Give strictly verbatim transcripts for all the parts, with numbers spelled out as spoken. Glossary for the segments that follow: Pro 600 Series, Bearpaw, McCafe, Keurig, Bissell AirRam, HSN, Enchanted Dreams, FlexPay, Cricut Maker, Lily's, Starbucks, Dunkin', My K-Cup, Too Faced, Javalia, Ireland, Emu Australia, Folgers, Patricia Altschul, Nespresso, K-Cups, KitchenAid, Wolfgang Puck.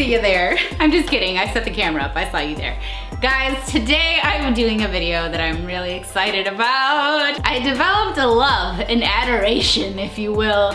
see you there. I'm just kidding, I set the camera up, I saw you there. Guys, today I'm doing a video that I'm really excited about. I developed a love, an adoration, if you will,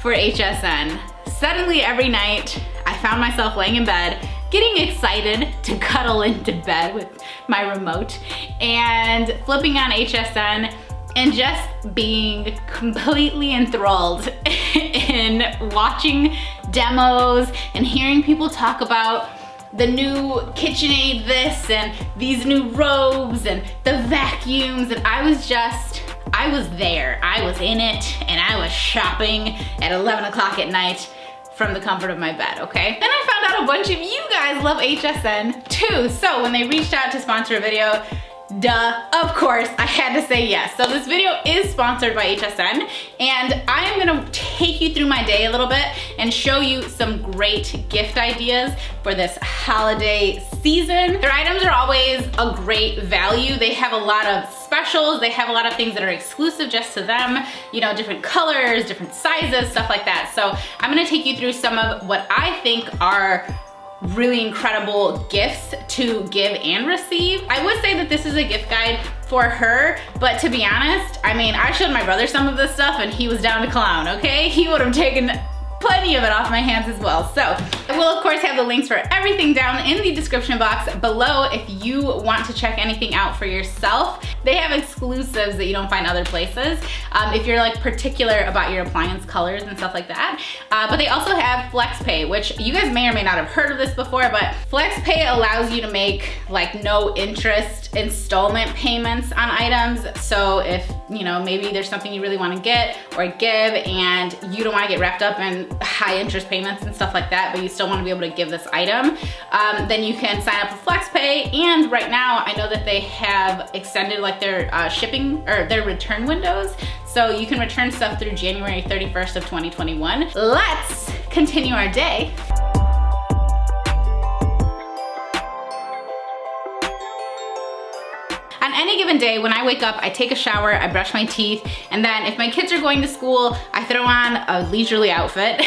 for H S N. Suddenly every night, I found myself laying in bed, getting excited to cuddle into bed with my remote, and flipping on H S N, and just being completely enthralled in watching demos and hearing people talk about the new KitchenAid this and these new robes and the vacuums, and I was just, I was there. I was in it and I was shopping at eleven o'clock at night from the comfort of my bed, okay? Then I found out a bunch of you guys love H S N too, so when they reached out to sponsor a video, duh, of course, I had to say yes. So this video is sponsored by H S N, and I am gonna take you through my day a little bit and show you some great gift ideas for this holiday season. Their items are always a great value. They have a lot of specials, they have a lot of things that are exclusive just to them, you know, different colors, different sizes, stuff like that. So I'm gonna take you through some of what I think are really incredible gifts to give and receive. I would say that this is a gift guide for her, but to be honest, I mean, I showed my brother some of this stuff and he was down to clown, okay? He would have taken plenty of it off my hands as well. So I will of course have the links for everything down in the description box below if you want to check anything out for yourself. They have exclusives that you don't find other places, um, if you're like particular about your appliance colors and stuff like that. Uh, but they also have FlexPay, which you guys may or may not have heard of this before, but FlexPay allows you to make like no interest installment payments on items. So if, you know, maybe there's something you really want to get or give and you don't want to get wrapped up in high interest payments and stuff like that, but you still want to be able to give this item, um, then you can sign up for FlexPay. And right now I know that they have extended like their uh, shipping or their return windows, so you can return stuff through January thirty-first of twenty twenty-one. Let's continue our day. On any given day, when I wake up, I take a shower, I brush my teeth, and then if my kids are going to school, I throw on a leisurely outfit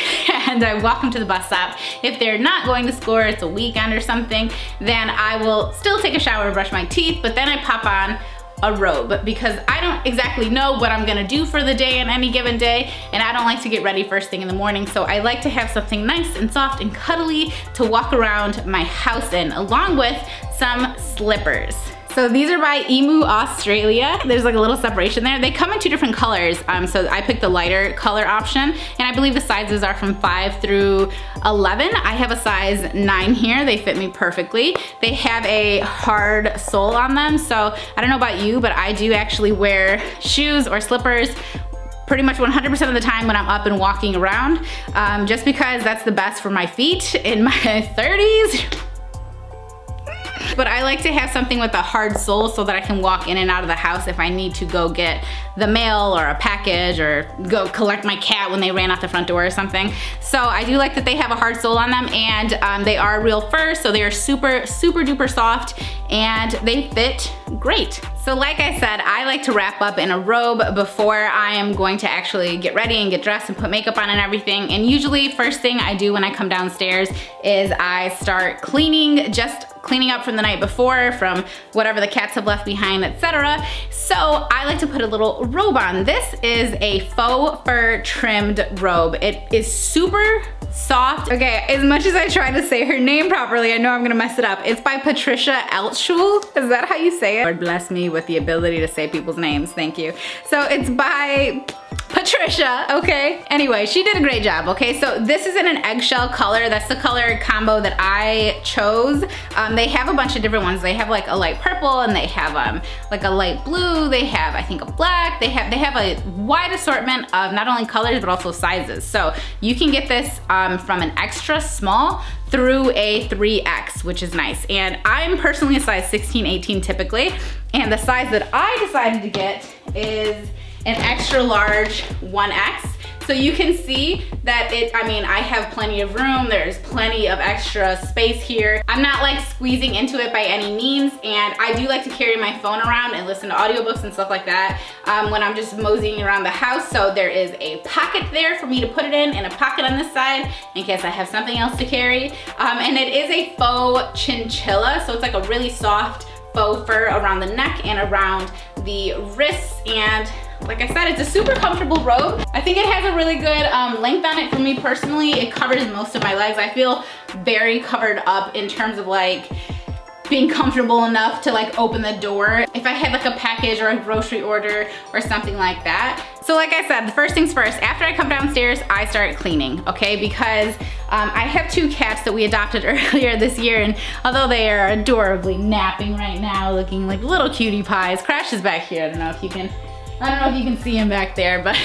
and I walk them to the bus stop. If they're not going to school, or it's a weekend or something, then I will still take a shower and brush my teeth, but then I pop on a robe because I don't exactly know what I'm gonna do for the day on any given day, and I don't like to get ready first thing in the morning, so I like to have something nice and soft and cuddly to walk around my house in, along with some slippers. So these are by Emu Australia. There's like a little separation there. They come in two different colors. Um, so I picked the lighter color option, and I believe the sizes are from five through eleven. I have a size nine here. They fit me perfectly. They have a hard sole on them. So I don't know about you, but I do actually wear shoes or slippers pretty much one hundred percent of the time when I'm up and walking around, um, just because that's the best for my feet in my thirties. But I like to have something with a hard sole so that I can walk in and out of the house if I need to go get the mail or a package or go collect my cat when they ran out the front door or something. So I do like that they have a hard sole on them, and um, they are real fur, so they are super, super duper soft, and they fit great. So like I said, I like to wrap up in a robe before I am going to actually get ready and get dressed and put makeup on and everything. And usually first thing I do when I come downstairs is I start cleaning, just cleaning up from the night before, from whatever the cats have left behind, et cetera. So I like to put a little robe on. This is a faux fur trimmed robe. It is super soft. Okay, as much as I try to say her name properly, I know I'm gonna mess it up. It's by Patricia Altschul. Is that how you say it? Lord bless me with the ability to say people's names, thank you. So it's by Patricia, okay? Anyway, she did a great job, okay? So this is in an eggshell color. That's the color combo that I chose. Um, they have a bunch of different ones. They have like a light purple, and they have um, like a light blue. They have, I think, a black. They have, they have a wide assortment of not only colors, but also sizes. So you can get this um, from an extra small through a three X, which is nice. And I'm personally a size sixteen, eighteen typically. And the size that I decided to get is an extra large one X. So you can see that it, I mean, I have plenty of room. There's plenty of extra space here. I'm not like squeezing into it by any means. And I do like to carry my phone around and listen to audiobooks and stuff like that um, when I'm just moseying around the house. So there is a pocket there for me to put it in and a pocket on this side in case I have something else to carry. Um, and it is a faux chinchilla. So it's like a really soft faux fur around the neck and around the wrists, and like I said, it's a super comfortable robe. I think it has a really good um, length on it. For me personally, it covers most of my legs. I feel very covered up in terms of like being comfortable enough to like open the door if I had like a package or a grocery order or something like that. So like I said, the first things first, after I come downstairs, I start cleaning, okay? Because um, I have two cats that we adopted earlier this year, and although they are adorably napping right now, looking like little cutie pies, Crash is back here, I don't know if you can, I don't know if you can see him back there, but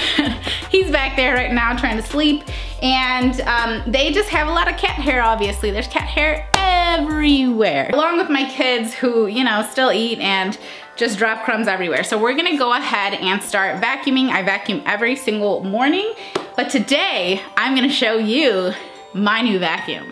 he's back there right now trying to sleep. And um, they just have a lot of cat hair, obviously. There's cat hair everywhere. Along with my kids who, you know, still eat and just drop crumbs everywhere. So we're gonna go ahead and start vacuuming. I vacuum every single morning, but today I'm gonna show you my new vacuum.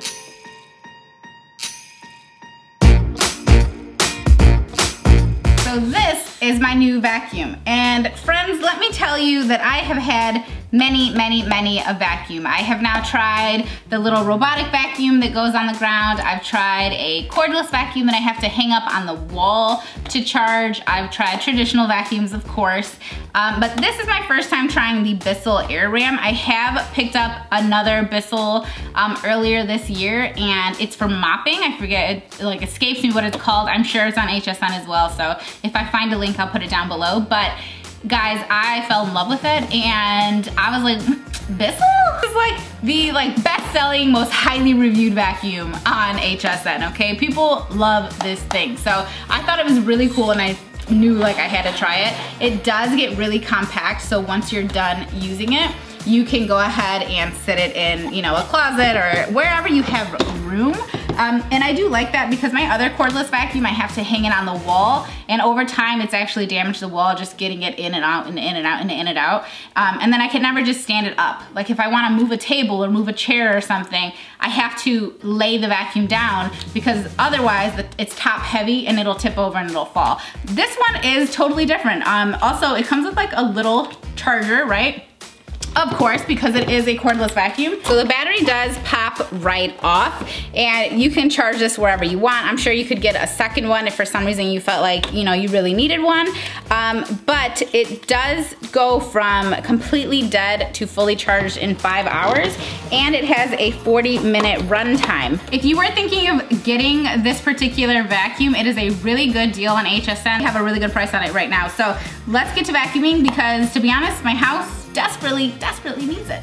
So this is my new vacuum, and friends, let me tell you that I have had many, many, many a vacuum. I have now tried the little robotic vacuum that goes on the ground. I've tried a cordless vacuum that I have to hang up on the wall to charge. I've tried traditional vacuums, of course, um, but this is my first time trying the Bissell AirRam. I have picked up another Bissell um, earlier this year, and it's for mopping. I forget, it like escapes me what it's called. I'm sure it's on H S N as well, so if I find a link, I'll put it down below. But guys, I fell in love with it, and I was like, Bissell is like the like best-selling, most highly reviewed vacuum on H S N, okay? People love this thing. So I thought it was really cool, and I knew like I had to try it. It does get really compact, so once you're done using it, you can go ahead and sit it in, you know, a closet or wherever you have room. Um, and I do like that, because my other cordless vacuum, I have to hang it on the wall, and over time it's actually damaged the wall just getting it in and out and in and out and in and out. Um, and then I can never just stand it up. Like if I want to move a table or move a chair or something, I have to lay the vacuum down, because otherwise it's top heavy and it'll tip over and it'll fall. This one is totally different. Um, also, it comes with like a little charger, right? Of course, because it is a cordless vacuum. So the battery does pop right off, and you can charge this wherever you want. I'm sure you could get a second one if for some reason you felt like, you know, you really needed one. Um, but it does go from completely dead to fully charged in five hours, and it has a forty minute run time. If you were thinking of getting this particular vacuum, it is a really good deal on H S N. They have a really good price on it right now. So let's get to vacuuming, because to be honest, my house desperately, desperately needs it.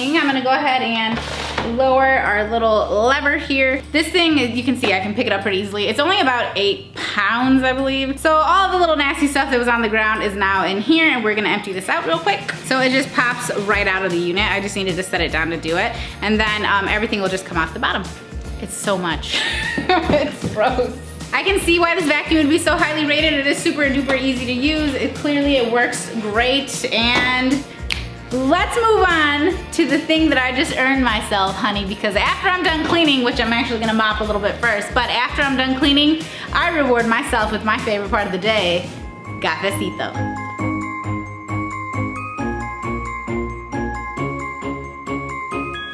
I'm gonna go ahead and lower our little lever here. This thing, you can see I can pick it up pretty easily. It's only about eight pounds, I believe. So all the little nasty stuff that was on the ground is now in here, and we're gonna empty this out real quick. So it just pops right out of the unit. I just needed to set it down to do it. And then um, everything will just come off the bottom. It's so much. It's gross. I can see why this vacuum would be so highly rated. It is super duper easy to use. It clearly, it works great, and let's move on to the thing that I just earned myself, honey, because after I'm done cleaning, which I'm actually gonna mop a little bit first, but after I'm done cleaning, I reward myself with my favorite part of the day, cafecito.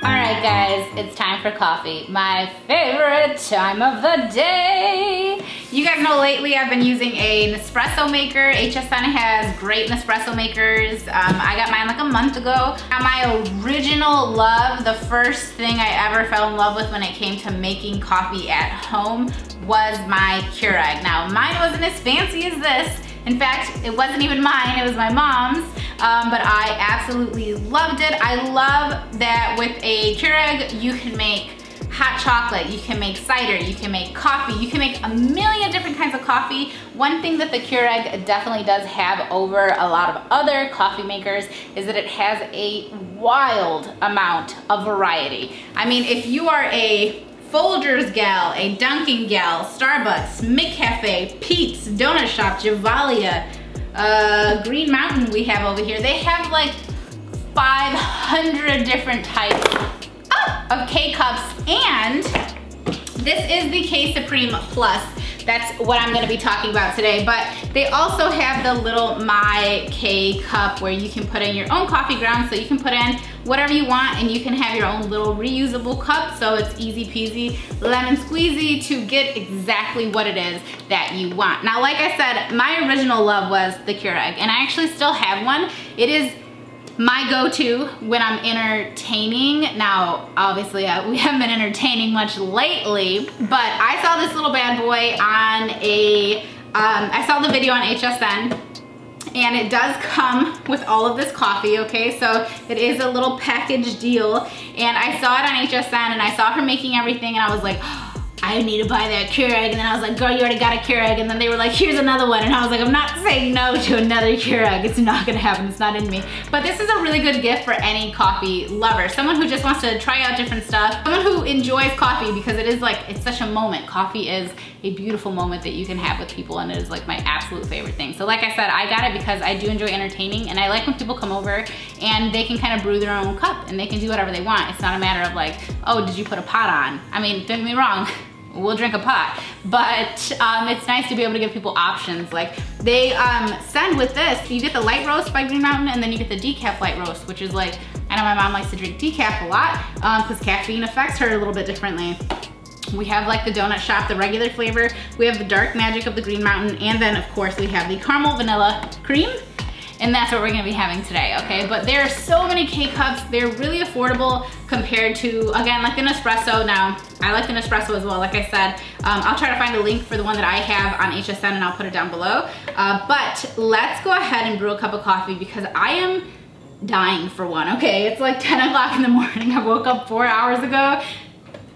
All right, guys, it's time for coffee, my favorite time of the day. You guys know lately I've been using a Nespresso maker. H S N has great Nespresso makers. Um, I got mine like a month ago. Now my original love, the first thing I ever fell in love with when it came to making coffee at home was my Keurig. Now mine wasn't as fancy as this. In fact, it wasn't even mine, it was my mom's. Um, but I absolutely loved it. I love that with a Keurig, you can make hot chocolate, you can make cider, you can make coffee, you can make a million different kinds of coffee. One thing that the Keurig definitely does have over a lot of other coffee makers is that it has a wild amount of variety. I mean, if you are a Folgers gal, a Dunkin' gal, Starbucks, McCafe, Pete's, Donut Shop, Javalia, uh, Green Mountain we have over here. They have like five hundred different types of K-Cups, and this is the K-Supreme Plus. That's what I'm gonna be talking about today, but they also have the little My K-Cup where you can put in your own coffee grounds, so you can put in whatever you want and you can have your own little reusable cup, so it's easy peasy, lemon squeezy to get exactly what it is that you want. Now, like I said, my original love was the Keurig, and I actually still have one. It is my go-to when I'm entertaining. Now, obviously, uh, we haven't been entertaining much lately, but I saw this little bad boy on a, um, I saw the video on H S N, and it does come with all of this coffee, okay? So it is a little package deal, and I saw it on H S N, and I saw her making everything, and I was like, oh, I need to buy that Keurig, and then I was like, girl, you already got a Keurig, and then they were like, here's another one, and I was like, I'm not saying no to another Keurig. It's not gonna happen, it's not in me. But this is a really good gift for any coffee lover, someone who just wants to try out different stuff, someone who enjoys coffee because it is like, it's such a moment. Coffee is a beautiful moment that you can have with people, and it is like my absolute favorite thing. So like I said, I got it because I do enjoy entertaining, and I like when people come over and they can kind of brew their own cup and they can do whatever they want. It's not a matter of like, oh, did you put a pot on? I mean, don't get me wrong, we'll drink a pot, but um, it's nice to be able to give people options. Like they um, send with this, you get the light roast by Green Mountain, and then you get the decaf light roast, which is like, I know my mom likes to drink decaf a lot because um, caffeine affects her a little bit differently. We have like the Donut Shop, the regular flavor. We have the Dark Magic of the Green Mountain, and then of course we have the Caramel Vanilla Cream. And that's what we're gonna be having today, okay? But there are so many K-Cups. They're really affordable compared to, again, like the Nespresso. Now, I like the Nespresso as well, like I said. Um, I'll try to find a link for the one that I have on H S N and I'll put it down below. Uh, but let's go ahead and brew a cup of coffee because I am dying for one, okay? It's like ten o'clock in the morning. I woke up four hours ago.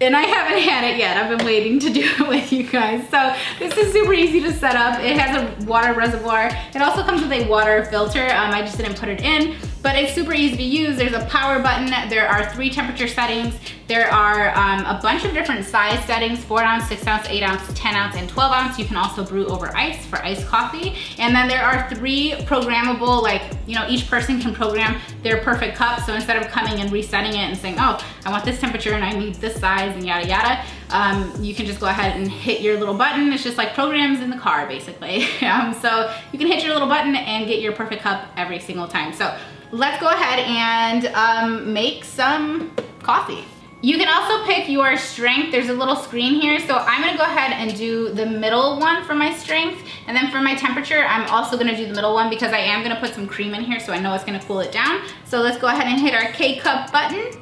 And I haven't had it yet. I've been waiting to do it with you guys. So this is super easy to set up. It has a water reservoir. It also comes with a water filter. Um, I just didn't put it in, but it's super easy to use. There's a power button. There are three temperature settings. There are um, a bunch of different size settings, four ounce, six ounce, eight ounce, ten ounce, and twelve ounce. You can also brew over ice for iced coffee. And then there are three programmable, like, you know, each person can program their perfect cup. So instead of coming and resetting it and saying, oh, I want this temperature and I need this size, and yada yada, um, you can just go ahead and hit your little button. It's just like programs in the car, basically. um, so you can hit your little button and get your perfect cup every single time. So let's go ahead and um, make some coffee. You can also pick your strength. There's a little screen here. So I'm gonna go ahead and do the middle one for my strength. And then for my temperature, I'm also gonna do the middle one because I am gonna put some cream in here so I know it's gonna cool it down. So let's go ahead and hit our K-Cup button.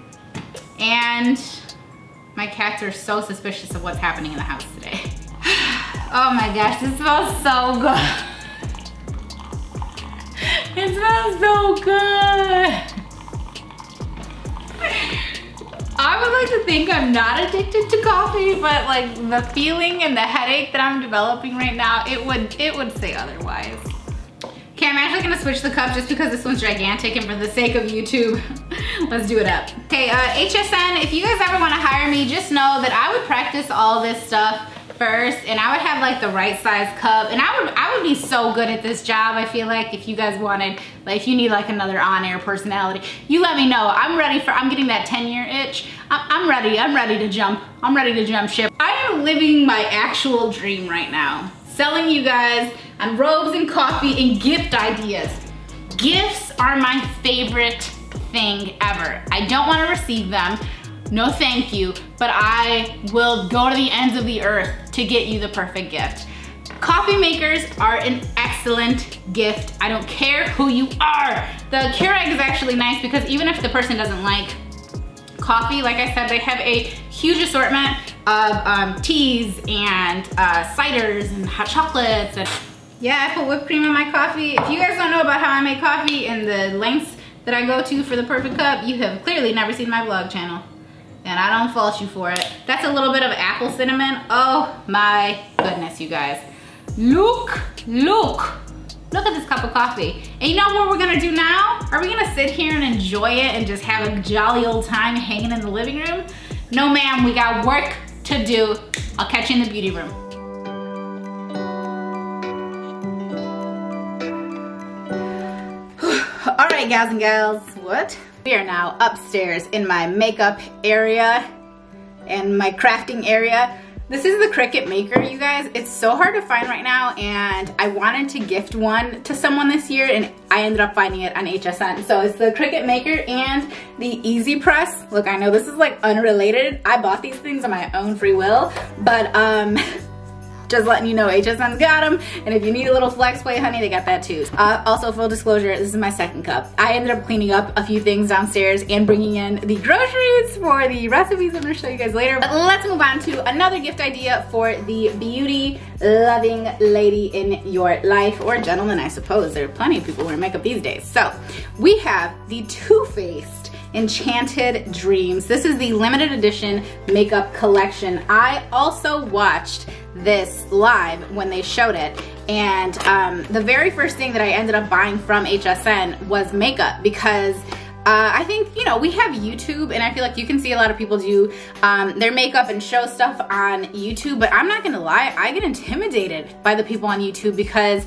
And my cats are so suspicious of what's happening in the house today. Oh my gosh, this smells so good. It smells so good. I would like to think I'm not addicted to coffee, but like the feeling and the headache that I'm developing right now, it would, it would say otherwise. Okay, I'm actually gonna switch the cup just because this one's gigantic, and for the sake of YouTube, let's do it up. Okay, uh, H S N, if you guys ever wanna hire me, just know that I would practice all this stuff first, and I would have like the right size cup, and I would I would be so good at this job. I feel like if you guys wanted, like if you need like another on-air personality, you let me know. I'm ready for, I'm getting that ten year itch. I'm, I'm ready, I'm ready to jump. I'm ready to jump ship. I am living my actual dream right now. Selling you guys on robes and coffee and gift ideas. Gifts are my favorite thing ever. I don't want to receive them, no thank you, but I will go to the ends of the earth to get you the perfect gift. Coffee makers are an excellent gift. I don't care who you are. The Keurig is actually nice because even if the person doesn't like coffee, like I said, they have a huge assortment of um, teas and uh, ciders and hot chocolates. And yeah, I put whipped cream in my coffee. If you guys don't know about how I make coffee and the lengths that I go to for the perfect cup, you have clearly never seen my vlog channel. And I don't fault you for it. That's a little bit of apple cinnamon. Oh my goodness, you guys. Look, look, look at this cup of coffee. And you know what we're gonna do now? Are we gonna sit here and enjoy it and just have a jolly old time hanging in the living room? No ma'am, we got work to do. I'll catch you in the beauty room. All right, guys and gals, what? We are now upstairs in my makeup area and my crafting area. This is the Cricut Maker, you guys. It's so hard to find right now, and I wanted to gift one to someone this year, and I ended up finding it on H S N. So it's the Cricut Maker and the Easy Press. Look, I know this is like unrelated. I bought these things on my own free will, but um, just letting you know, H S N's got them, and if you need a little flex play, honey, they got that too. Uh, also, full disclosure, this is my second cup. I ended up cleaning up a few things downstairs and bringing in the groceries for the recipes I'm gonna show you guys later. But let's move on to another gift idea for the beauty-loving lady in your life, or gentleman, I suppose. There are plenty of people wearing makeup these days. So, we have the Too Faced Enchanted Dreams. This is the limited edition makeup collection. I also watched this live when they showed it, and um, the very first thing that I ended up buying from H S N was makeup, because uh, I think, you know, we have YouTube, and I feel like you can see a lot of people do um, their makeup and show stuff on YouTube, but I'm not gonna lie, I get intimidated by the people on YouTube because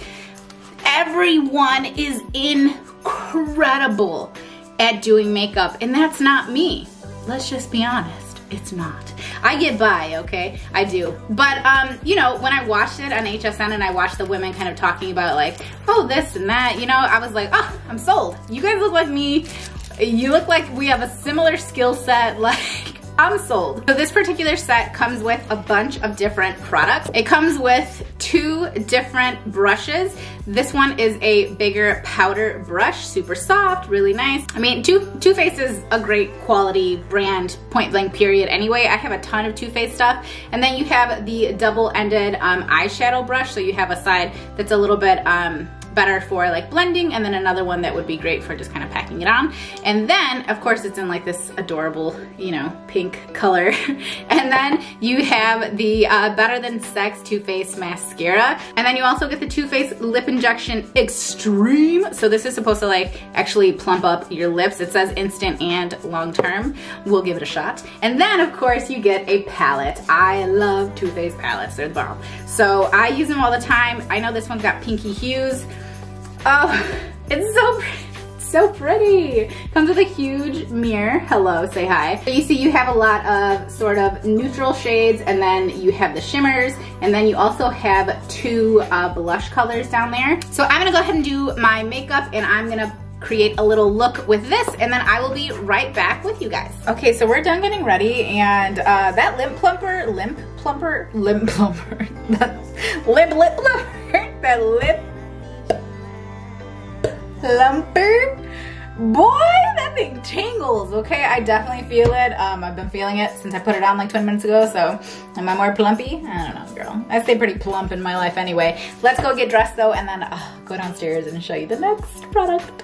everyone is incredible at doing makeup, and that's not me. Let's just be honest, it's not. I get by, okay? I do. But, um, you know, when I watched it on H S N and I watched the women kind of talking about like, oh, this and that, you know, I was like, oh, I'm sold. You guys look like me. You look like we have a similar skill set. Like, I'm sold. So this particular set comes with a bunch of different products. It comes with two different brushes. This one is a bigger powder brush, super soft, really nice. I mean, Too, Too Faced is a great quality brand, point blank period anyway. I have a ton of Too Faced stuff. And then you have the double-ended um, eyeshadow brush, so you have a side that's a little bit um, better for like blending, and then another one that would be great for just kind of packing it on. And then, of course, it's in like this adorable, you know, pink color. And then you have the uh, Better Than Sex Too Faced Mascara. And then you also get the Too Faced Lip Injection Extreme. So this is supposed to like actually plump up your lips. It says instant and long term. We'll give it a shot. And then, of course, you get a palette. I love Too Faced palettes. They're the bomb. So I use them all the time. I know this one's got pinky hues. Oh, it's so pretty. So pretty. Comes with a huge mirror. Hello, say hi. So you see you have a lot of sort of neutral shades, and then you have the shimmers, and then you also have two uh, blush colors down there. So I'm gonna go ahead and do my makeup, and I'm gonna create a little look with this, and then I will be right back with you guys. Okay, so we're done getting ready, and uh, that lip plumper, limp plumper, lip plumper, lip lip plumper, that lip plumper, boy, that thing tingles, okay? I definitely feel it. Um, I've been feeling it since I put it on like twenty minutes ago, so am I more plumpy? I don't know, girl. I stay pretty plump in my life anyway. Let's go get dressed though, and then uh, go downstairs and show you the next product.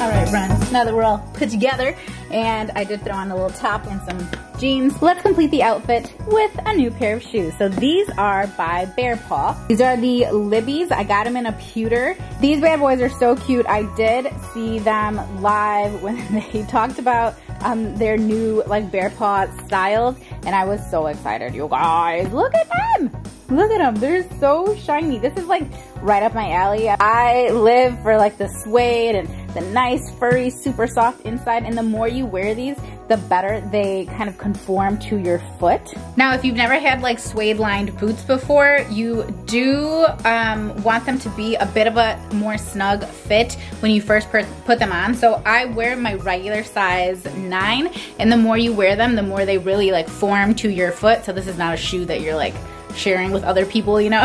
All right, friends, now that we're all put together, and I did throw on a little top and some jeans, let's complete the outfit with a new pair of shoes. So these are by Bearpaw. These are the Lily's. I got them in a pewter. These bad boys are so cute. I did see them live when they talked about um, their new like Bearpaw styles, and I was so excited. You guys, look at them! Look at them, they're so shiny. This is like right up my alley. I live for like the suede and the nice, furry, super soft inside, and the more you wear these, the better they kind of conform to your foot. Now, if you've never had like suede lined boots before, you do um, want them to be a bit of a more snug fit when you first put them on. So I wear my regular size nine, and the more you wear them, the more they really like form to your foot. So this is not a shoe that you're like sharing with other people, you know?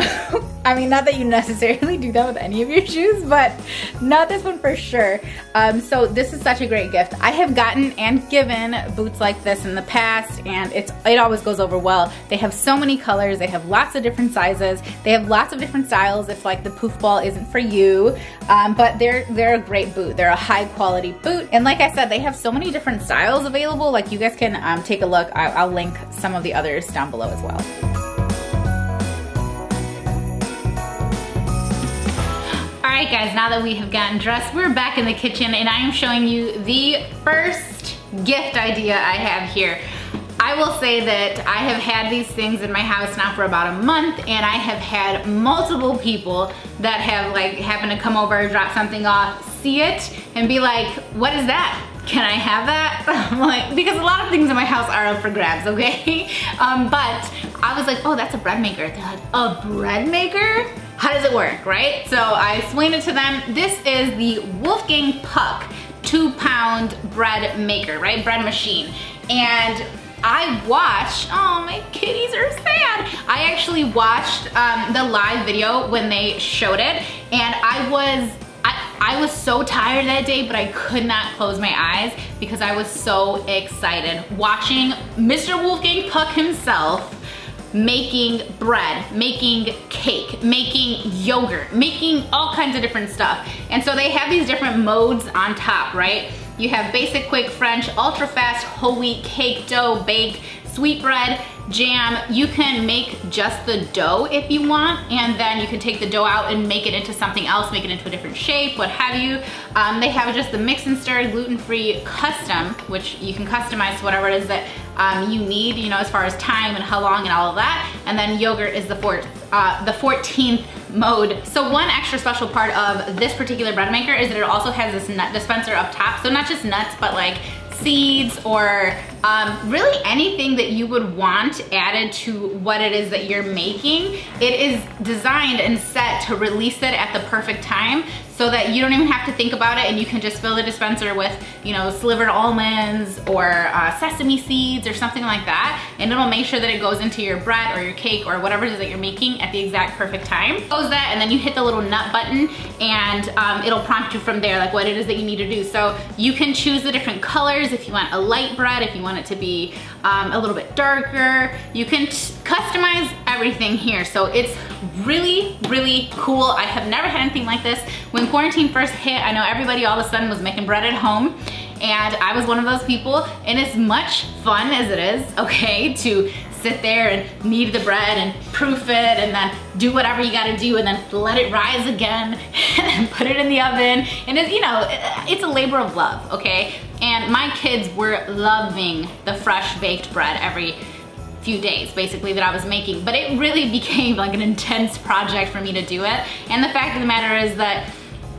I mean, not that you necessarily do that with any of your shoes, but not this one for sure. Um, so this is such a great gift. I have gotten and given boots like this in the past, and it's it always goes over well. They have so many colors, they have lots of different sizes, they have lots of different styles if like the poof ball isn't for you, um, but they're, they're a great boot. They're a high quality boot, and like I said, they have so many different styles available. Like, you guys can um, take a look. I, I'll link some of the others down below as well. Alright guys, now that we have gotten dressed, we're back in the kitchen and I am showing you the first gift idea I have here. I will say that I have had these things in my house now for about a month, and I have had multiple people that have like happened to come over, drop something off, see it, and be like, what is that? Can I have that? I'm like, because a lot of things in my house are up for grabs, okay? Um, but I was like, oh, that's a bread maker. They're like, a bread maker? How does it work, right? So I explained it to them. This is the Wolfgang Puck two pound bread maker, right? Bread machine. And I watched, oh, my kitties are sad. I actually watched um, the live video when they showed it, and I was, I, I was so tired that day, but I could not close my eyes because I was so excited watching Mister Wolfgang Puck himself making bread, making cake, making yogurt, making all kinds of different stuff. And so they have these different modes on top, right? You have basic, quick, French, ultra fast, whole wheat, cake, dough, bake, sweet bread, jam. You can make just the dough if you want, and then you can take the dough out and make it into something else, make it into a different shape, what have you. Um, they have just the mix and stir, gluten-free, custom, which you can customize to whatever it is that um, you need, you know, as far as time and how long and all of that. And then yogurt is the fourth, uh, the fourteenth mode. So one extra special part of this particular bread maker is that it also has this nut dispenser up top. So not just nuts, but like seeds or um, really anything that you would want added to what it is that you're making. It is designed and set to release it at the perfect time so that you don't even have to think about it, and you can just fill the dispenser with, you know, slivered almonds or uh, sesame seeds or something like that, and it'll make sure that it goes into your bread or your cake or whatever it is that you're making at the exact perfect time. Close that, and then you hit the little nut button, and um, it'll prompt you from there like what it is that you need to do. So you can choose the different colors if you want a light bread, if you want it to be um, a little bit darker. You can customize everything here, so it's really, really cool. I have never had anything like this. When quarantine first hit, I know everybody all of a sudden was making bread at home, and I was one of those people, and as much fun as it is, okay, to sit there and knead the bread and proof it and then do whatever you gotta do and then let it rise again and then put it in the oven, and it's, you know, it's a labor of love, okay? And my kids were loving the fresh baked bread every few days basically that I was making, but it really became like an intense project for me to do it. And the fact of the matter is that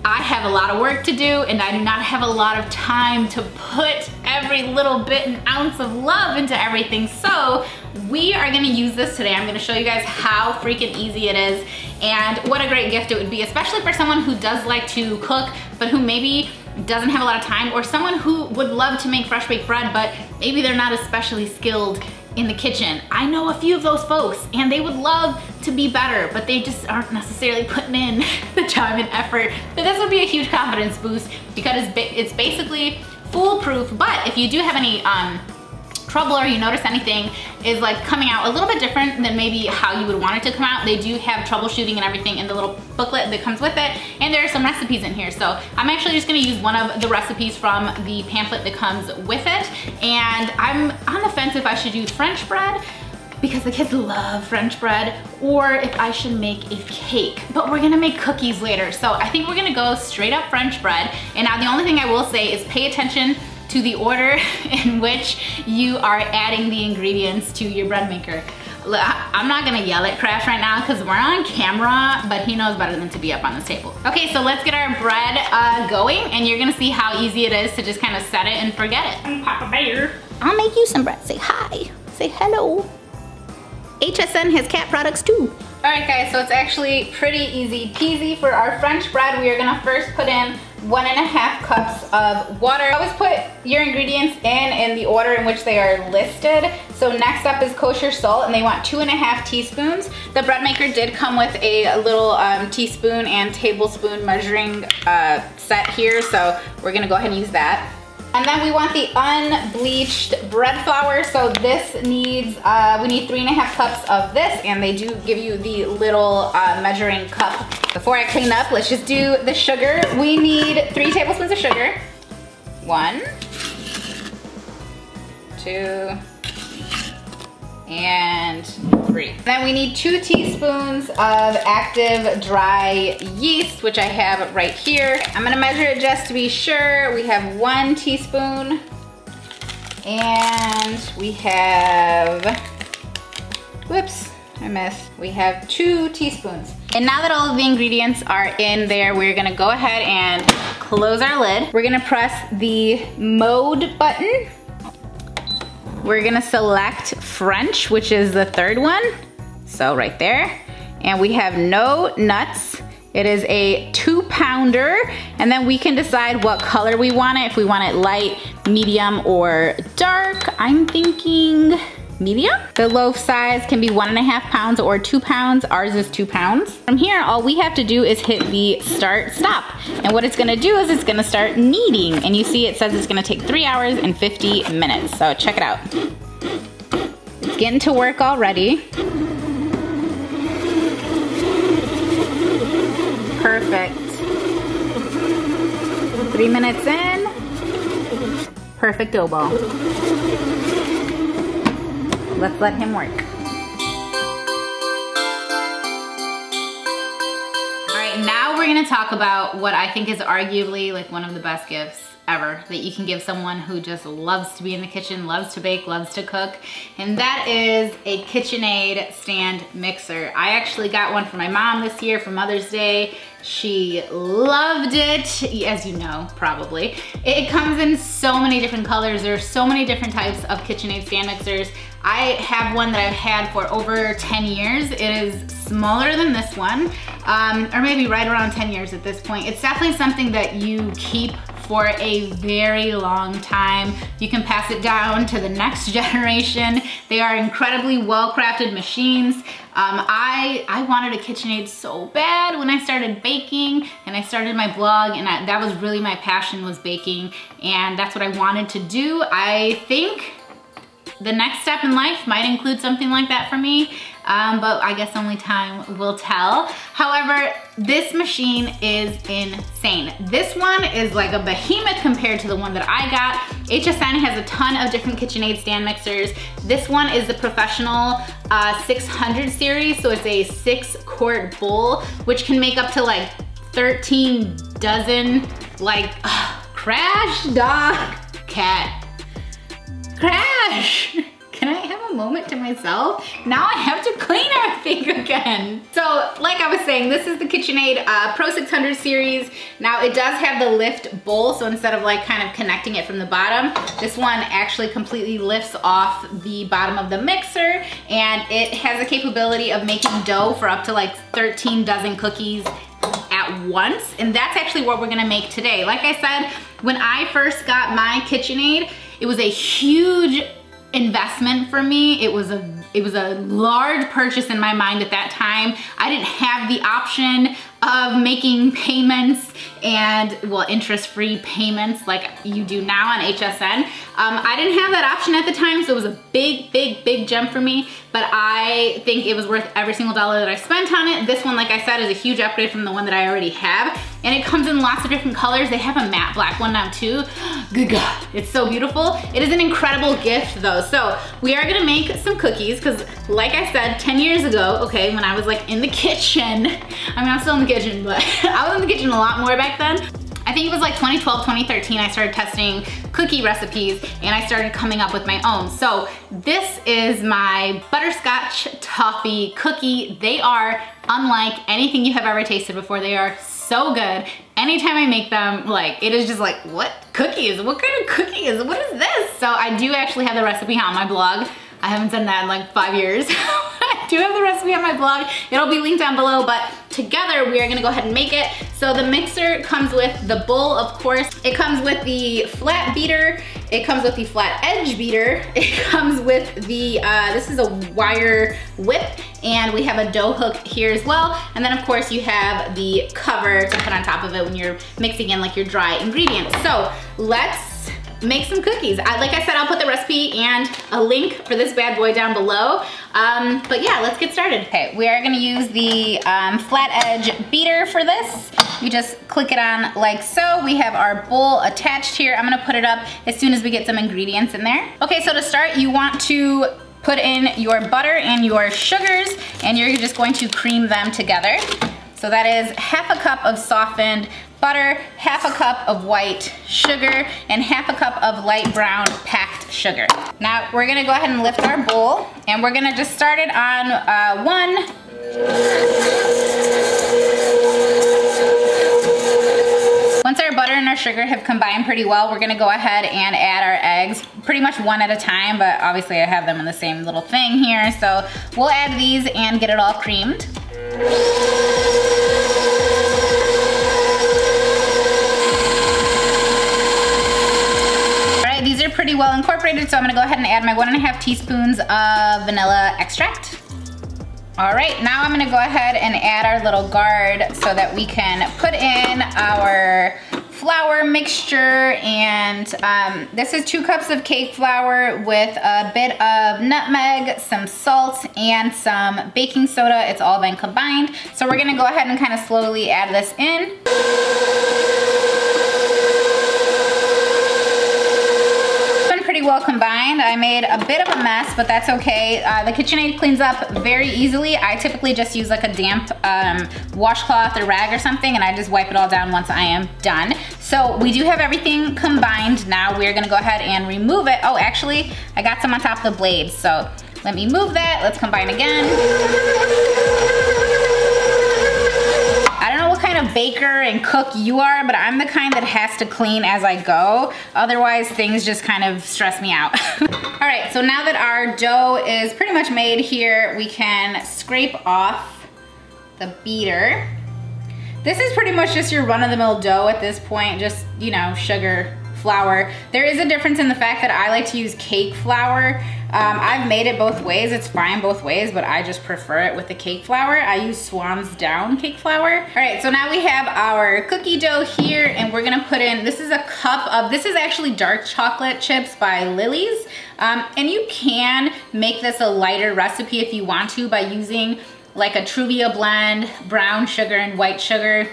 I have a lot of work to do, and I do not have a lot of time to put every little bit and ounce of love into everything. So we are gonna use this today. I'm gonna show you guys how freaking easy it is and what a great gift it would be, especially for someone who does like to cook but who maybe doesn't have a lot of time, or someone who would love to make fresh baked bread but maybe they're not especially skilled in the kitchen. I know a few of those folks, and they would love to be better, but they just aren't necessarily putting in the time and effort. But this would be a huge confidence boost because it's, ba it's basically foolproof. But if you do have any um, trouble or you notice anything is like coming out a little bit different than maybe how you would want it to come out, they do have troubleshooting and everything in the little booklet that comes with it, and there are some recipes in here. So I'm actually just gonna use one of the recipes from the pamphlet that comes with it, and I'm on the fence if I should do French bread because the kids love French bread, or if I should make a cake. But we're gonna make cookies later, so I think we're gonna go straight up French bread. And now the only thing I will say is pay attention to the order in which you are adding the ingredients to your bread maker. Look, I'm not gonna yell at Crash right now because we're on camera, but he knows better than to be up on this table. Okay, so let's get our bread uh, going, and you're gonna see how easy it is to just kind of set it and forget it. I'm Papa Bear. I'll make you some bread. Say hi. Say hello. H S N has cat products too. All right guys, so it's actually pretty easy peasy. For our French bread, we are gonna first put in one and a half cups of water. Always put your ingredients in in the order in which they are listed. So next up is kosher salt, and they want two and a half teaspoons. The bread maker did come with a little um, teaspoon and tablespoon measuring uh, set here, so we're gonna go ahead and use that. And then we want the unbleached bread flour. So this needs, uh, we need three and a half cups of this, and they do give you the little uh, measuring cup. Before I clean up, let's just do the sugar. We need three tablespoons of sugar. One, two, and three. Then we need two teaspoons of active dry yeast, which I have right here. I'm gonna measure it just to be sure. We have one teaspoon, and we have, whoops, I missed. We have two teaspoons. And now that all of the ingredients are in there, we're gonna go ahead and close our lid. We're gonna press the mode button. We're gonna select French, which is the third one. So right there. And we have no nuts. It is a two pounder. And then we can decide what color we want it. If we want it light, medium, or dark. I'm thinking medium. The loaf size can be one and a half pounds or two pounds. Ours is two pounds. From here, all we have to do is hit the start stop. And what it's gonna do is it's gonna start kneading. And you see it says it's gonna take three hours and fifty minutes. So check it out. It's getting to work already. Perfect. Three minutes in. Perfect dough ball. Let's let him work. All right, now we're gonna talk about what I think is arguably like one of the best gifts ever that you can give someone who just loves to be in the kitchen, loves to bake, loves to cook, and that is a KitchenAid stand mixer. I actually got one for my mom this year for Mother's Day. She loved it, as you know, probably. It comes in so many different colors. There's so many different types of KitchenAid stand mixers. I have one that I've had for over ten years. It is smaller than this one, um, or maybe right around ten years at this point. It's definitely something that you keep for a very long time. You can pass it down to the next generation. They are incredibly well-crafted machines. Um, I, I wanted a KitchenAid so bad when I started baking and I started my blog, and I, that was really my passion, was baking, and that's what I wanted to do. I think the next step in life might include something like that for me, um, but I guess only time will tell. However, this machine is insane. This one is like a behemoth compared to the one that I got. H S N has a ton of different KitchenAid stand mixers. This one is the professional uh, six hundred series, so it's a six quart bowl, which can make up to like thirteen dozen, like, ugh, Crash, dog, cat. Crash! Can I have a moment to myself? Now I have to clean everything again. So like I was saying, this is the KitchenAid uh, Pro six hundred series. Now it does have the lift bowl, so instead of like kind of connecting it from the bottom, this one actually completely lifts off the bottom of the mixer, and it has the capability of making dough for up to like thirteen dozen cookies at once. And that's actually what we're gonna make today. Like I said, when I first got my KitchenAid, it was a huge investment for me. It was a it was a large purchase in my mind at that time. I didn't have the option of making payments and, well, interest-free payments like you do now on H S N. Um, I didn't have that option at the time, so it was a big, big, big jump for me, but I think it was worth every single dollar that I spent on it. This one, like I said, is a huge upgrade from the one that I already have, and it comes in lots of different colors. They have a matte black one now too. Good God, it's so beautiful. It is an incredible gift though. So we are gonna make some cookies, because like I said, ten years ago, okay, when I was like in the kitchen, I mean, I'm still in the kitchen, but I was in the kitchen a lot more back then. I I think it was like twenty twelve, twenty thirteen, I started testing cookie recipes and I started coming up with my own. So this is my butterscotch toffee cookie. They are unlike anything you have ever tasted before. They are so good. Anytime I make them, like, it is just like, what cookies? What kind of cookies? What is this? So I do actually have the recipe on my blog. I haven't done that in like five years. I do have the recipe on my blog. It'll be linked down below, but together we are gonna go ahead and make it. So the mixer comes with the bowl, of course. It comes with the flat beater. It comes with the flat edge beater. It comes with the, uh, this is a wire whip, and we have a dough hook here as well. And then of course you have the cover to put on top of it when you're mixing in like your dry ingredients. So let's make some cookies. I, like I said, I'll put the recipe and a link for this bad boy down below. Um, but yeah, let's get started. Okay, we are gonna use the um, flat edge beater for this. You just click it on like so. We have our bowl attached here. I'm gonna put it up as soon as we get some ingredients in there. Okay, so to start, you want to put in your butter and your sugars, and you're just going to cream them together. So that is half a cup of softened butter, half a cup of white sugar, and half a cup of light brown packed sugar. Now we're gonna go ahead and lift our bowl, and we're gonna just start it on uh, one. Once our butter and our sugar have combined pretty well, we're gonna go ahead and add our eggs, pretty much one at a time, but obviously I have them in the same little thing here, so we'll add these and get it all creamed. These are pretty well incorporated, so I'm gonna go ahead and add my one and a half teaspoons of vanilla extract. All right, now I'm gonna go ahead and add our little guard so that we can put in our flour mixture, and um, this is two cups of cake flour with a bit of nutmeg, some salt, and some baking soda. It's all been combined. So we're gonna go ahead and kind of slowly add this in. Well combined. I made a bit of a mess, but that's okay. Uh, the KitchenAid cleans up very easily. I typically just use like a damp um, washcloth or rag or something, and I just wipe it all down once I am done. So we do have everything combined now. We're gonna go ahead and remove it. Oh, actually, I got some on top of the blade, so let me move that. Let's combine again. Baker and cook you are, but I'm the kind that has to clean as I go. Otherwise, things just kind of stress me out. All right, so now that our dough is pretty much made here, we can scrape off the beater. This is pretty much just your run-of-the-mill dough at this point, just, you know, sugar, flour. There is a difference in the fact that I like to use cake flour. Um, I've made it both ways, it's fine both ways, but I just prefer it with the cake flour. I use Swan's Down cake flour. All right, so now we have our cookie dough here, and we're gonna put in, this is a cup of, this is actually dark chocolate chips by Lily's, um, and you can make this a lighter recipe if you want to by using like a Truvia blend, brown sugar and white sugar.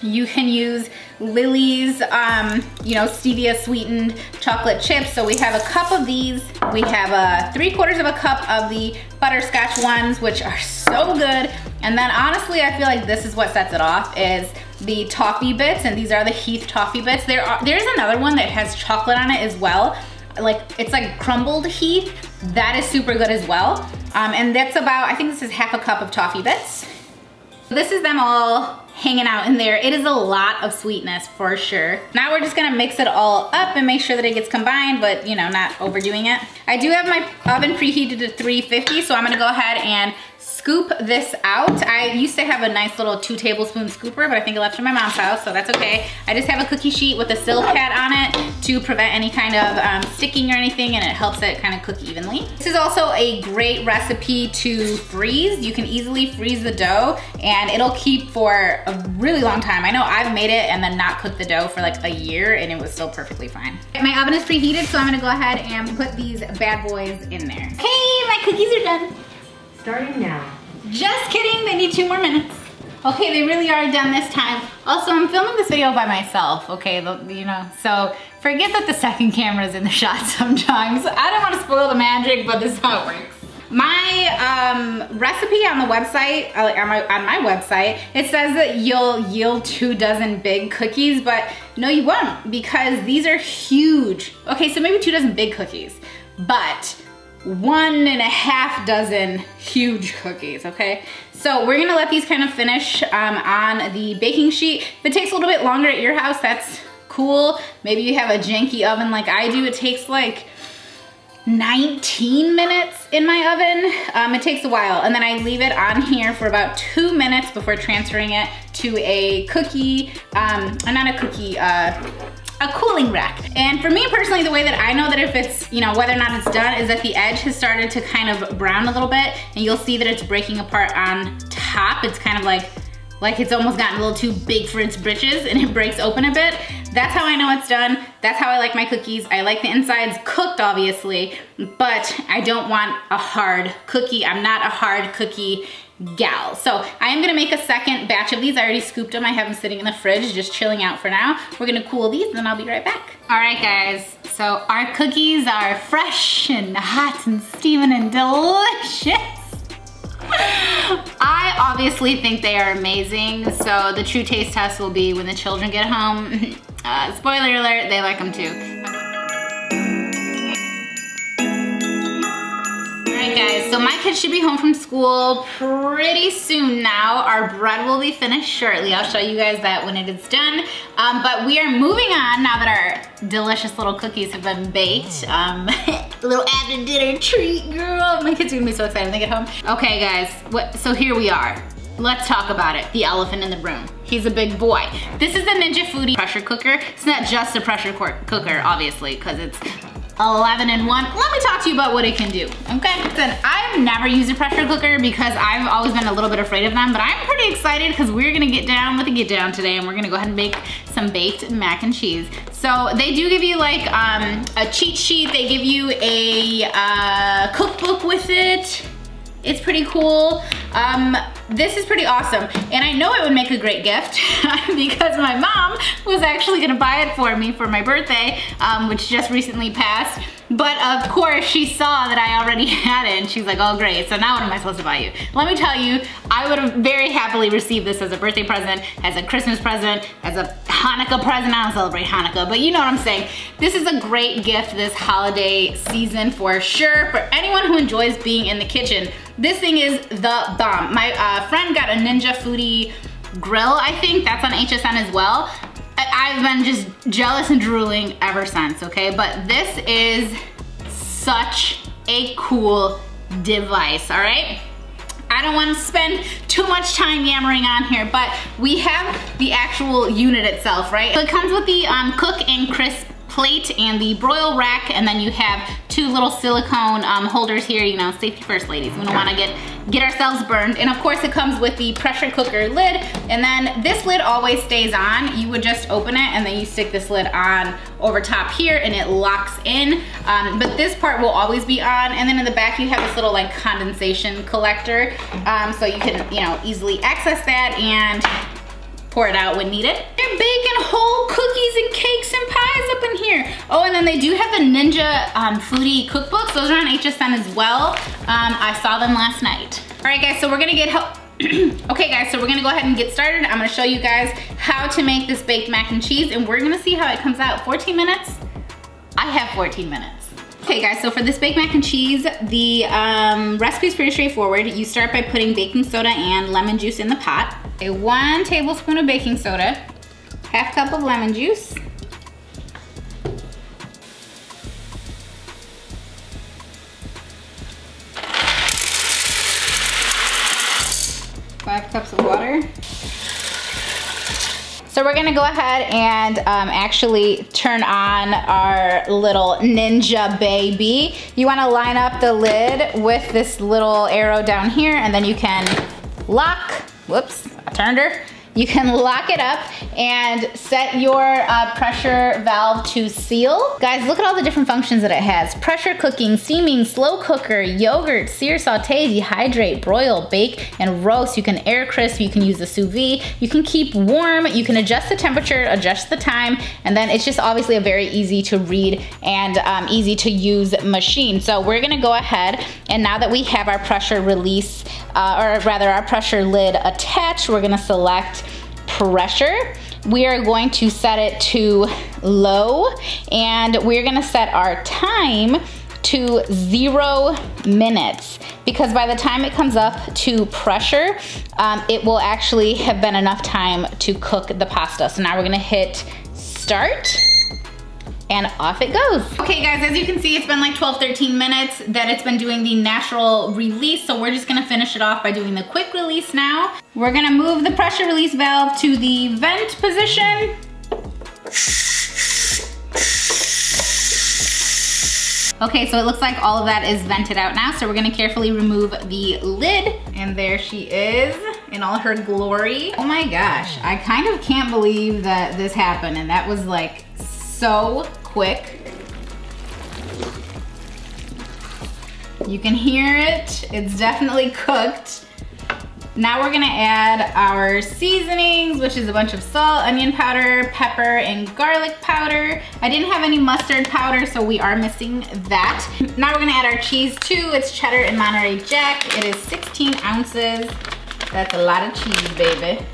You can use Lily's, um, you know, stevia sweetened chocolate chips. So we have a cup of these. We have a three quarters of a cup of the butterscotch ones, which are so good. And then honestly, I feel like this is what sets it off is the toffee bits. And these are the Heath toffee bits. There are, there's another one that has chocolate on it as well. Like it's like crumbled Heath. That is super good as well. Um, and that's about, I think this is half a cup of toffee bits. This is them all hanging out in there. It is a lot of sweetness for sure. Now we're just gonna mix it all up and make sure that it gets combined, but you know, not overdoing it. I do have my oven preheated to three fifty, so I'm gonna go ahead and scoop this out. I used to have a nice little two tablespoon scooper, but I think I left it in my mom's house, so that's okay. I just have a cookie sheet with a silk pad on it to prevent any kind of um, sticking or anything, and it helps it kind of cook evenly. This is also a great recipe to freeze. You can easily freeze the dough, and it'll keep for a really long time. I know I've made it and then not cooked the dough for like a year, and it was still perfectly fine. My oven is preheated, so I'm gonna go ahead and put these bad boys in there. Hey, my cookies are done. Starting now. Just kidding, they need two more minutes. Okay, they really are done this time. Also, I'm filming this video by myself, okay, you know, so forget that the second camera's in the shot sometimes. I don't want to spoil the magic, but this is how it works. My um, recipe on the website, uh, on, my, on my website, it says that you'll yield two dozen big cookies, but no you won't, because these are huge. Okay, so maybe two dozen big cookies, but one and a half dozen huge cookies, okay? So we're gonna let these kind of finish um, on the baking sheet. If it takes a little bit longer at your house, that's cool. Maybe you have a janky oven like I do. It takes like nineteen minutes in my oven. Um, it takes a while, and then I leave it on here for about two minutes before transferring it to a cookie, um, not a cookie, uh, a cooling rack. And for me personally, the way that I know that if it's, you know, whether or not it's done is that the edge has started to kind of brown a little bit, and you'll see that it's breaking apart on top. It's kind of like, like it's almost gotten a little too big for its britches and it breaks open a bit. That's how I know it's done. That's how I like my cookies. I like the insides cooked, obviously, but I don't want a hard cookie. I'm not a hard cookie gal. So I am gonna make a second batch of these. I already scooped them. I have them sitting in the fridge, just chilling out for now. We're gonna cool these and then I'll be right back. All right, guys. So our cookies are fresh and hot and steaming and delicious. I obviously think they are amazing, so the true taste test will be when the children get home. Uh, spoiler alert, they like them too. Alright guys, so my kids should be home from school pretty soon now. Our bread will be finished shortly. I'll show you guys that when it is done. Um, but we are moving on now that our delicious little cookies have been baked. Um, little after dinner treat, girl. My kids are gonna be so excited when they get home. Okay guys, what, so here we are. Let's talk about it, the elephant in the room. He's a big boy. This is the Ninja Foodi pressure cooker. It's not just a pressure cooker, obviously, because it's eleven in one. Let me talk to you about what it can do, okay? Listen, I've never used a pressure cooker because I've always been a little bit afraid of them, but I'm pretty excited because we're gonna get down with a get down today, and we're gonna go ahead and make some baked mac and cheese. So they do give you like um, a cheat sheet. They give you a uh, cookbook with it. It's pretty cool. Um, this is pretty awesome. And I know it would make a great gift because my mom was actually gonna buy it for me for my birthday, um, which just recently passed. But of course she saw that I already had it and she's like, oh great, so now what am I supposed to buy you? Let me tell you, I would have very happily received this as a birthday present, as a Christmas present, as a Hanukkah present. I don't celebrate Hanukkah, but you know what I'm saying. This is a great gift this holiday season for sure. For anyone who enjoys being in the kitchen, this thing is the bomb. My uh, friend got a Ninja Foodi grill, I think. That's on H S N as well. I've been just jealous and drooling ever since, okay? But this is such a cool device, all right? I don't want to spend too much time yammering on here, but we have the actual unit itself, right? So it comes with the um, cook and crisp plate and the broil rack, and then you have two little silicone um, holders here. You know, safety first, ladies. We don't want to get get ourselves burned. And of course it comes with the pressure cooker lid, and then this lid always stays on. You would just open it and then you stick this lid on over top here and it locks in, um, but this part will always be on. And then in the back you have this little like condensation collector, um, so you can, you know, easily access that and pour it out when needed. They're baking whole cookies and cakes and pies up in here. Oh, and then they do have the Ninja um, Foodi cookbooks. Those are on H S N as well. Um, I saw them last night. All right, guys, so we're gonna get help. Okay, guys, so we're gonna go ahead and get started. I'm gonna show you guys how to make this baked mac and cheese, and we're gonna see how it comes out. fourteen minutes? I have fourteen minutes. Okay guys, so for this baked mac and cheese, the um, recipe is pretty straightforward. You start by putting baking soda and lemon juice in the pot. Okay, one tablespoon of baking soda, half cup of lemon juice, five cups of water. So we're gonna go ahead and um, actually turn on our little Ninja baby. You wanna line up the lid with this little arrow down here, and then you can lock, whoops, I turned her. You can lock it up and set your uh, pressure valve to seal. Guys, look at all the different functions that it has. Pressure cooking, steaming, slow cooker, yogurt, sear, saute, dehydrate, broil, bake, and roast. You can air crisp, you can use the sous vide, you can keep warm, you can adjust the temperature, adjust the time, and then it's just obviously a very easy to read and um, easy to use machine. So we're gonna go ahead, and now that we have our pressure release, uh, or rather our pressure lid attached, we're gonna select pressure. We are going to set it to low, and we're gonna set our time to zero minutes, because by the time it comes up to pressure, um, it will actually have been enough time to cook the pasta. So now we're gonna hit start, and off it goes. Okay guys, as you can see, it's been like twelve, thirteen minutes that it's been doing the natural release, so we're just gonna finish it off by doing the quick release now. We're gonna move the pressure release valve to the vent position. Okay, so it looks like all of that is vented out now, so we're gonna carefully remove the lid. And there she is in all her glory. Oh my gosh, I kind of can't believe that this happened, and that was like so quick. You can hear it. It's definitely cooked. Now we're gonna add our seasonings, which is a bunch of salt, onion powder, pepper, and garlic powder. I didn't have any mustard powder, so we are missing that. Now we're gonna add our cheese too. It's cheddar and Monterey Jack. It is sixteen ounces. That's a lot of cheese, baby.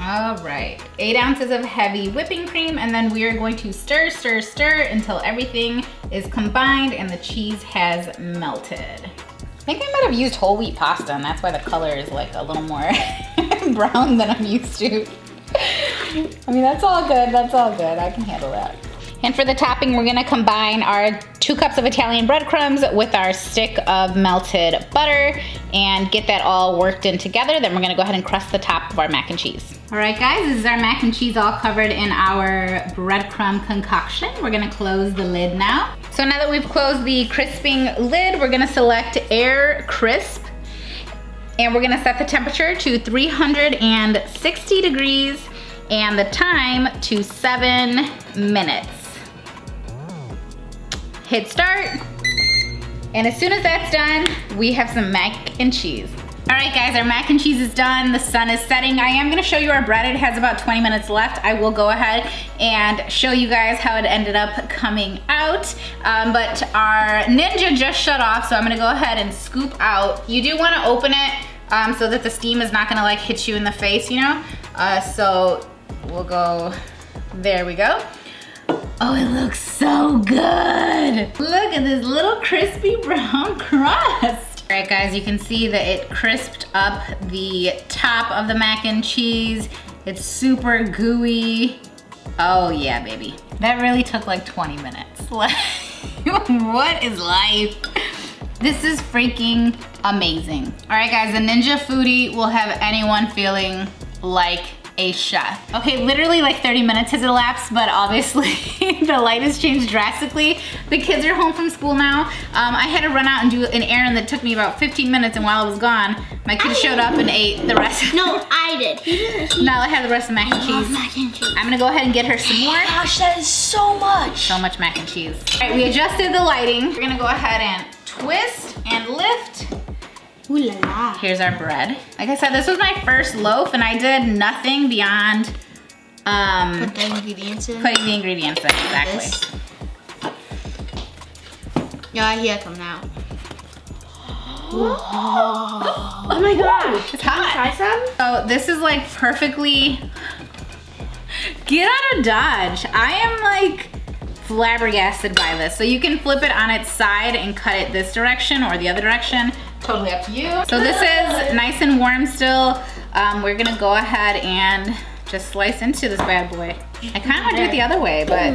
All right, eight ounces of heavy whipping cream, and then we are going to stir, stir, stir until everything is combined and the cheese has melted. I think I might have used whole wheat pasta, and that's why the color is like a little more brown than I'm used to. I mean, that's all good, that's all good. I can handle that. And for the topping, we're gonna combine our two cups of Italian breadcrumbs with our stick of melted butter and get that all worked in together. Then we're gonna go ahead and crust the top of our mac and cheese. All right guys, this is our mac and cheese all covered in our breadcrumb concoction. We're gonna close the lid now. So now that we've closed the crisping lid, we're gonna select air crisp, and we're gonna set the temperature to three hundred sixty degrees and the time to seven minutes. Hit start, and as soon as that's done, we have some mac and cheese. All right guys, our mac and cheese is done, the sun is setting. I am gonna show you our bread, it has about twenty minutes left. I will go ahead and show you guys how it ended up coming out, um, but our Ninja just shut off, so I'm gonna go ahead and scoop out. You do wanna open it um, so that the steam is not gonna like hit you in the face, you know? Uh, so we'll go, there we go. Oh, it looks so good. Look at this little crispy brown crust. All right guys, you can see that it crisped up the top of the mac and cheese. It's super gooey. Oh yeah, baby. That really took like twenty minutes. What is life? This is freaking amazing. All right guys, the Ninja Foodi will have anyone feeling like a chef. Okay, literally like thirty minutes has elapsed, but obviously the light has changed drastically. The kids are home from school now. Um, I had to run out and do an errand that took me about fifteen minutes, and while I was gone, my kid I showed did. up and ate the rest. No, I did. He did. He now I have the rest of mac and cheese. mac and cheese. I'm gonna go ahead and get her some more. Gosh, that is so much. So much mac and cheese. All right, we adjusted the lighting. We're gonna go ahead and twist and lift. Ooh la la. Here's our bread. Like I said, this was my first loaf, and I did nothing beyond um, Put the ingredients in. putting the ingredients in, exactly. Yeah, I hear it coming out. Oh. Oh my gosh. It's hot. Can I try some? So this is like perfectly, get out of Dodge. I am like flabbergasted by this. So you can flip it on its side and cut it this direction or the other direction. Totally up to you. So this is nice and warm still. Um, we're gonna go ahead and just slice into this bad boy. I kind of want to do it the other way, but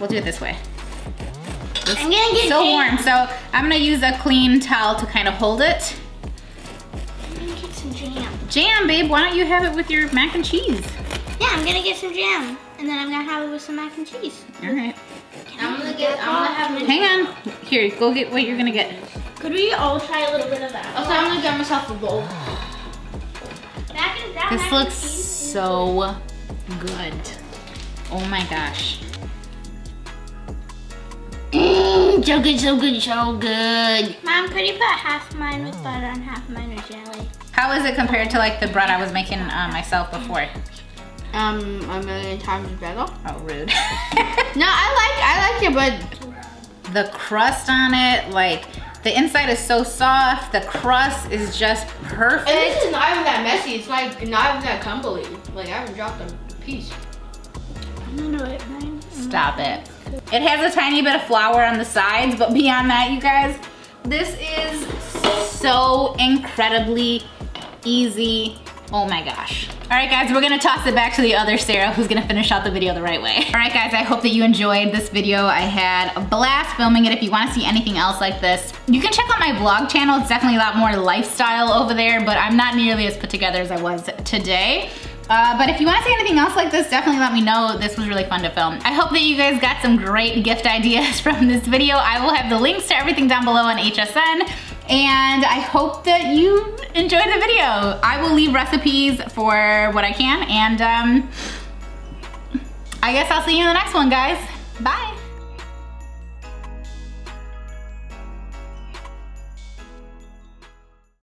we'll do it this way. It's I'm gonna get so warm, so I'm gonna use a clean towel to kind of hold it. I'm gonna get some jam. Jam, babe, why don't you have it with your mac and cheese? Yeah, I'm gonna get some jam, and then I'm gonna have it with some mac and cheese. All right. I'm gonna get, I'm gonna have it. Hang on, here, go get what you're gonna get. Could we all try a little bit of that? Also, I'm gonna get myself a bowl. That is, that This looks so good. Oh my gosh. Mmm, so good, so good, so good. Mom, could you put half mine with butter and half mine with jelly? How is it compared to like the bread I was making uh, myself before? Um, a million times better. Oh, rude. No, I like, I like it, but the crust on it, like, the inside is so soft. The crust is just perfect. And this is not even that messy. It's like not even that crumbly. Like I haven't dropped a piece. I'm gonna do it, man. Stop it. It has a tiny bit of flour on the sides, but beyond that, you guys, this is so incredibly easy. Oh my gosh. All right guys, we're gonna toss it back to the other Sarah who's gonna finish out the video the right way. All right guys, I hope that you enjoyed this video. I had a blast filming it. If you wanna see anything else like this, you can check out my vlog channel. It's definitely a lot more lifestyle over there, but I'm not nearly as put together as I was today. Uh, but if you wanna see anything else like this, definitely let me know. This was really fun to film. I hope that you guys got some great gift ideas from this video. I will have the links to everything down below on H S N. And I hope that you enjoyed the video. I will leave recipes for what I can, and um, I guess I'll see you in the next one, guys. Bye.